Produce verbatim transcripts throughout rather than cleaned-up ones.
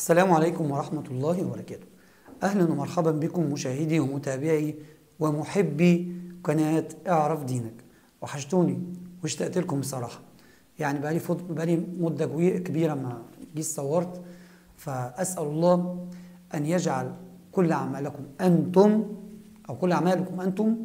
السلام عليكم ورحمة الله وبركاته. أهلا ومرحبا بكم مشاهدي ومتابعي ومحبي قناة اعرف دينك. وحشتوني واشتقت لكم بصراحة، يعني بقالي, فض... بقالي مدة كبيرة ما جيت صورت، فأسأل الله أن يجعل كل أعمالكم أنتم أو كل أعمالكم أنتم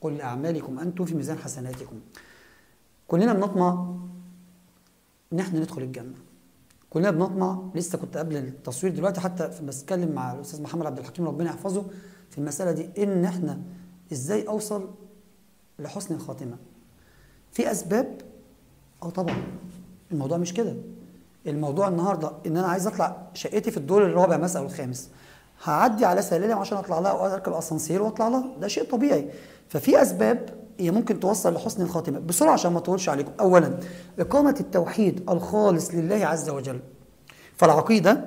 كل أعمالكم أنتم في ميزان حسناتكم. كلنا بنطمع إن احنا ندخل الجنة، كلنا بنطمع. لسه كنت قبل التصوير دلوقتي حتى بتكلم مع الأستاذ محمد عبد الحكيم ربنا يحفظه في المسألة دي، إن احنا إزاي أوصل لحسن الخاتمة. في أسباب، أو طبعا الموضوع مش كده. الموضوع النهارده إن أنا عايز أطلع شقتي في الدور الرابع مثلا أو الخامس، هعدي على سلالم عشان أطلع لها أو أركب أسانسير وأطلع لها، ده شيء طبيعي. ففي أسباب هي ممكن توصل لحسن الخاتمة. بسرعة عشان ما أطولش عليكم. أولا، إقامة التوحيد الخالص لله عز وجل. فالعقيدة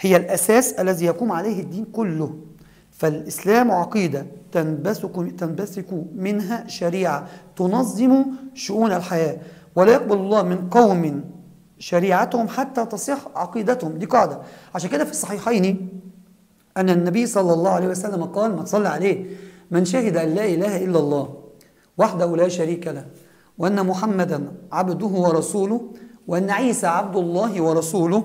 هي الأساس الذي يقوم عليه الدين كله. فالإسلام عقيدة تنبثق تنبثق منها شريعة تنظم شؤون الحياة، ولا يقبل الله من قوم شريعتهم حتى تصح عقيدتهم. دي قاعدة. عشان كده في الصحيحين أن النبي صلى الله عليه وسلم قال: ما تصلي عليه من شهد أن لا إله إلا الله وحده لا شريك له، وأن محمدا عبده ورسوله، وأن عيسى عبد الله ورسوله،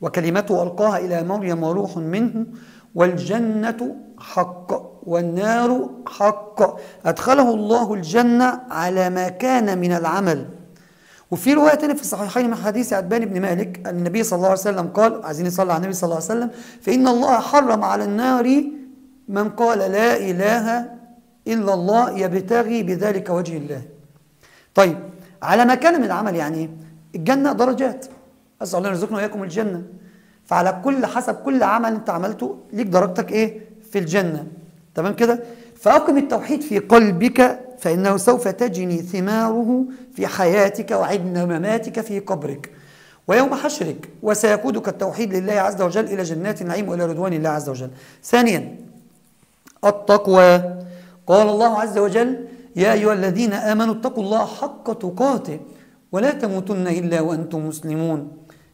وكلمته ألقاها إلى مريم وروح منه، والجنة حق والنار حق، أدخله الله الجنة على ما كان من العمل. وفي رواية تانية في الصحيحين من حديث عدنان بن مالك أن النبي صلى الله عليه وسلم قال، عايزين نصلي على النبي صلى الله عليه وسلم: فإن الله حرم على النار من قال لا إله إلا الله يبتغي بذلك وجه الله. طيب، على ما كان من العمل يعني إيه؟ الجنة درجات. أسأل الله أن يرزقنا وإياكم الجنة. فعلى كل حسب كل عمل أنت عملته ليك درجتك إيه؟ في الجنة. تمام كده؟ فأقم التوحيد في قلبك فإنه سوف تجني ثماره في حياتك وعند مماتك في قبرك ويوم حشرك، وسيقودك التوحيد لله عز وجل إلى جنات النعيم وإلى رضوان الله عز وجل. ثانيا، التقوى. قال الله عز وجل: يا أيها الذين آمنوا اتقوا الله حق تقاته ولا تموتن إلا وأنتم مسلمون.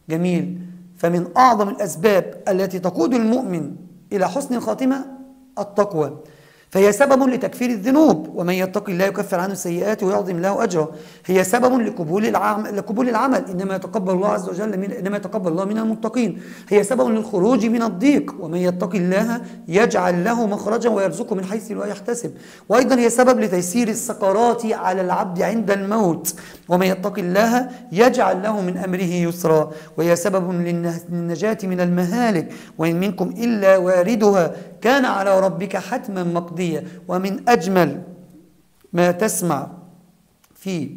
جميل. فمن أعظم الأسباب التي تقود المؤمن إلى حسن الخاتمة التقوى، فهي سبب لتكفير الذنوب، ومن يتق الله يكفر عنه سيئاته ويعظم له أجره. هي سبب لقبول العمل لقبول العمل إنما يتقبل الله عز وجل من إنما يتقبل الله من المتقين. هي سبب للخروج من الضيق، ومن يتق الله يجعل له مخرجا ويرزقه من حيث لا يحتسب. وأيضا هي سبب لتيسير السكرات على العبد عند الموت، ومن يتق الله يجعل له من أمره يسرا. وهي سبب للنجاة من المهالك، وإن منكم إلا واردها كان على ربك حتما مقضيا. ومن أجمل ما تسمع في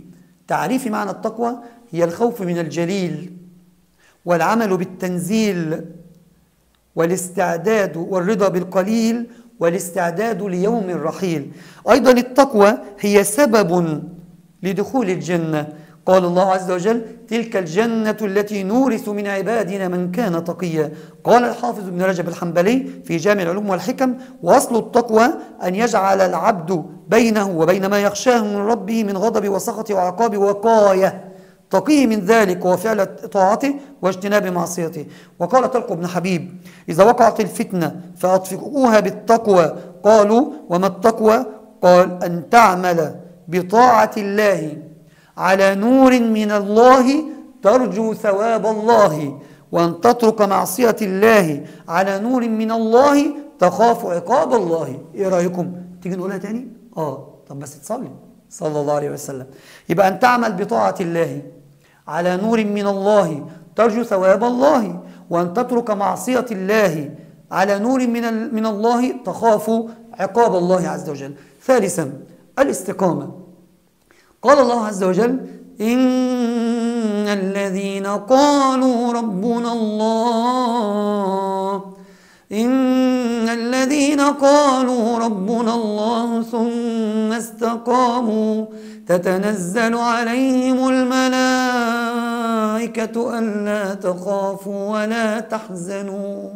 تعريف معنى التقوى هي الخوف من الجليل، والعمل بالتنزيل، والاستعداد والرضا بالقليل، والاستعداد ليوم الرحيل. أيضا التقوى هي سبب لدخول الجنة. قال الله عز وجل: تلك الجنة التي نورث من عبادنا من كان تقيا. قال الحافظ ابن رجب الحنبلي في جامع العلوم والحكم: وأصل التقوى أن يجعل العبد بينه وبين ما يخشاه من ربه من غضب وسخط وعقاب وقاية، تقيه من ذلك وفعل طاعته واجتناب معصيته. وقال طلق بن حبيب: إذا وقعت الفتنة فأطفئوها بالتقوى. قالوا: وما التقوى؟ قال: أن تعمل بطاعة الله على نور من الله ترجو ثواب الله، وأن تترك معصية الله على نور من الله تخاف عقاب الله. إيه رأيكم؟ تيجي نقولها تاني؟ آه طب بس تصلي صلى الله عليه وسلم. يبقى أن تعمل بطاعة الله على نور من الله ترجو ثواب الله، وأن تترك معصية الله على نور من من الله تخاف عقاب الله عز وجل. ثالثا، الاستقامة. قال الله عز وجل: إن الذين قالوا ربنا الله إن الذين قالوا ربنا الله ثم استقاموا تتنزل عليهم الملائكة ألا تخافوا ولا تحزنوا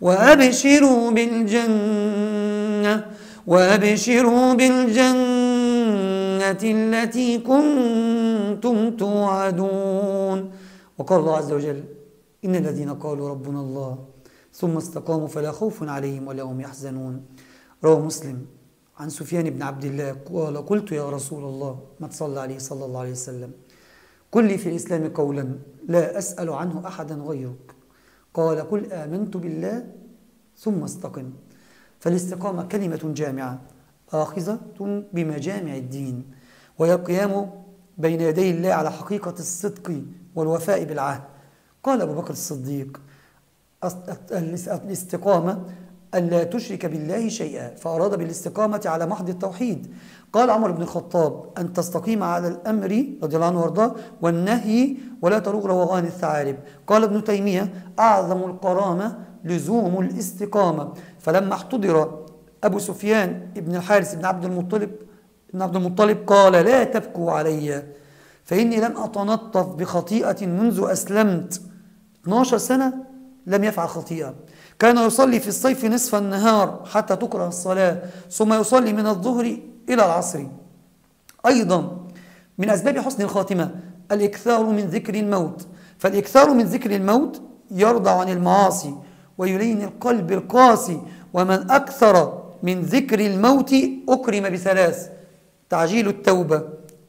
وأبشروا بالجنة وأبشروا بالجنة التي كنتم توعدون. وقال الله عز وجل: إن الذين قالوا ربنا الله ثم استقاموا فلا خوف عليهم ولا هم يحزنون. رواه مسلم عن سفيان بن عبد الله قال: قلت يا رسول الله، ما تصلى عليه صلى الله عليه وسلم، قل لي في الإسلام قولا لا أسأل عنه أحدا غيرك. قال: قل آمنت بالله ثم استقم. فالاستقامة كلمة جامعة آخذة بمجامع الدين، وهي القيام بين يدي الله على حقيقة الصدق والوفاء بالعهد. قال أبو بكر الصديق: الاستقامة ألا تشرك بالله شيئا، فأراد بالاستقامة على محض التوحيد. قال عمر بن الخطاب: أن تستقيم على الأمر رضي الله عنه وارضاه والنهي ولا تروق روغان الثعالب. قال ابن تيمية: أعظم القرامة لزوم الاستقامة. فلما احتضر أبو سفيان بن الحارث بن عبد المطلب بن عبد المطلب قال: لا تبكوا علي فإني لم أتنطف بخطيئة منذ أسلمت. اثنتا عشرة سنة لم يفعل خطيئة. كان يصلي في الصيف نصف النهار حتى تكره الصلاة، ثم يصلي من الظهر إلى العصر. أيضا من أسباب حسن الخاتمة الإكثار من ذكر الموت، فالإكثار من ذكر الموت يرضى عن المعاصي ويلين القلب القاسي. ومن أكثر من ذكر الموت أكرم بثلاث: تعجيل التوبة،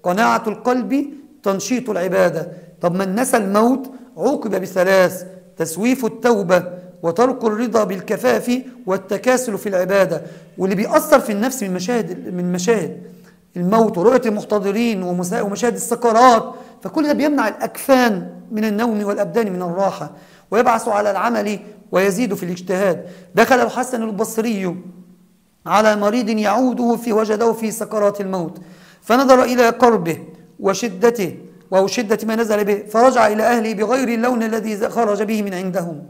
قناعة القلب، تنشيط العبادة. طب من نسى الموت عوقب بثلاث: تسويف التوبة، وترك الرضا بالكفاف، والتكاسل في العبادة. واللي بيأثر في النفس من مشاهد من مشاهد الموت ورؤية المحتضرين ومشاهد السكرات، فكل ده بيمنع الأكفان من النوم والأبدان من الراحة، ويبعث على العمل ويزيد في الاجتهاد. دخل الحسن البصري على مريض يعوده في وجده في سكرات الموت، فنظر إلى قربه وشدته أو شدة ما نزل به، فرجع إلى أهله بغير اللون الذي خرج به من عندهم،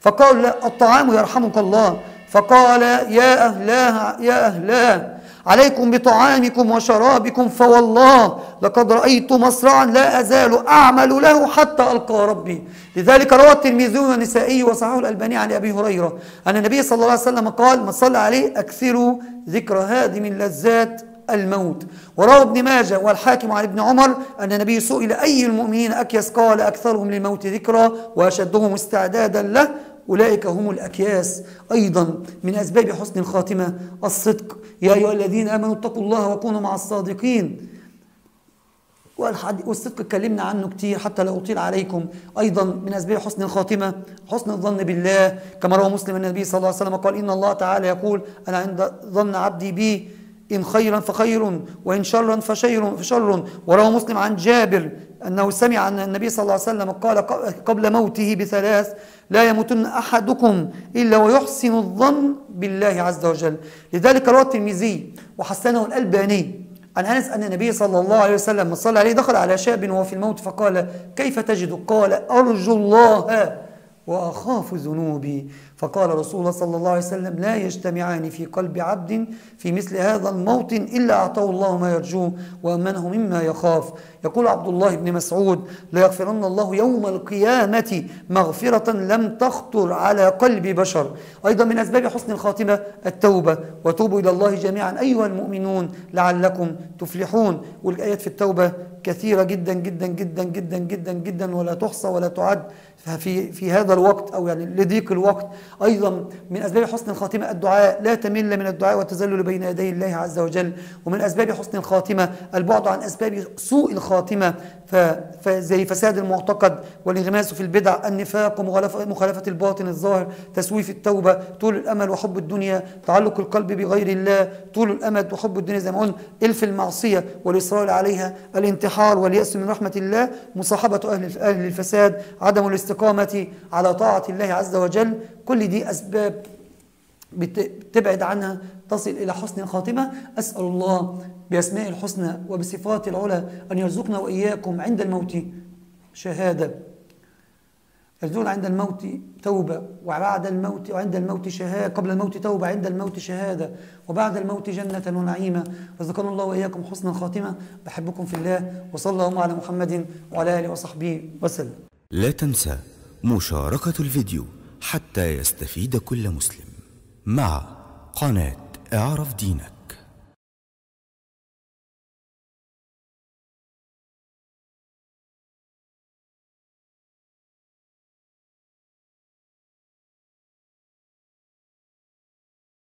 فقال: الطعام يرحمك الله. فقال: يا أهلاه يا أهلاه، عليكم بطعامكم وشرابكم، فوالله لقد رأيت مصرعا لا أزال أعمل له حتى ألقى ربي. لذلك روى الترمذي والنسائي وصححه الألباني عن أبي هريرة أن النبي صلى الله عليه وسلم قال: من صلى عليه أكثروا ذكر هادم اللذات الموت. وروى ابن ماجه والحاكم عن ابن عمر أن النبي سئل: أي المؤمنين أكيس؟ قال: أكثرهم للموت ذكرى وأشدهم استعدادا له، أولئك هم الأكياس. أيضا من أسباب حسن الخاتمة الصدق: يا أيها الذين آمنوا اتقوا الله وكونوا مع الصادقين. والصدق اتكلمنا عنه كتير حتى لا أطيل عليكم. أيضا من أسباب حسن الخاتمة حسن الظن بالله، كما روى مسلم أن النبي صلى الله عليه وسلم قال: إن الله تعالى يقول: أنا عند ظن عبدي بي، إن خيرا فخير وإن شرا فشر. وروى مسلم عن جابر أنه سمع أن النبي صلى الله عليه وسلم قال قبل موته بثلاث: لا يموتن أحدكم إلا ويحسن الظن بالله عز وجل. لذلك روى الترمذي وحسنه الألباني عن أنس أن النبي صلى الله عليه وسلم من صلى عليه دخل على شاب وهو في الموت فقال: كيف تجد؟ قال: أرجو الله وأخاف ذنوبي. فقال رسول الله صلى الله عليه وسلم: لا يجتمعان في قلب عبد في مثل هذا الموطن إلا أعطاه الله ما يرجوه وأمنه مما يخاف. يقول عبد الله بن مسعود: ليغفرن الله يوم القيامة مغفرة لم تخطر على قلب بشر. أيضا من أسباب حسن الخاتمة التوبة: وتوبوا إلى الله جميعا أيها المؤمنون لعلكم تفلحون. والآيات في التوبة كثيرة جدا جدا جدا جدا جدا جدا ولا تحصى ولا تعد في في هذا الوقت أو يعني لضيق الوقت. أيضا من أسباب حسن الخاتمة الدعاء: لا تمل من الدعاء والتذلل بين يدي الله عز وجل. ومن أسباب حسن الخاتمة البعد عن أسباب سوء الخاتمة، فزي فساد المعتقد والانغماس في البدع، النفاق ومخالفة الباطن الظاهر، تسويف التوبة، طول الأمل وحب الدنيا، تعلق القلب بغير الله، طول الأمل وحب الدنيا زي ما قلنا، إلف المعصية والإصرار عليها، الانتحار واليأس من رحمة الله، مصاحبة أهل الفساد، عدم الاستقامة على طاعة الله عز وجل. كل دي أسباب بتبعد عنها تصل إلى حسن الخاتمة. أسأل الله بأسماء الحسنى وبصفات العلى أن يرزقنا وإياكم عند الموت شهادة، يرزقنا عند الموت توبة، وبعد الموت وعند الموت شهادة، قبل الموت توبة، عند الموت شهادة، وبعد الموت جنة ونعيمة. رزقنا الله وإياكم حسن الخاتمة. بحبكم في الله، وصلى الله على محمد وعلى آله وصحبه وسلم. لا تنسى مشاركة الفيديو حتى يستفيد كل مسلم مع قناة اعرف دينك.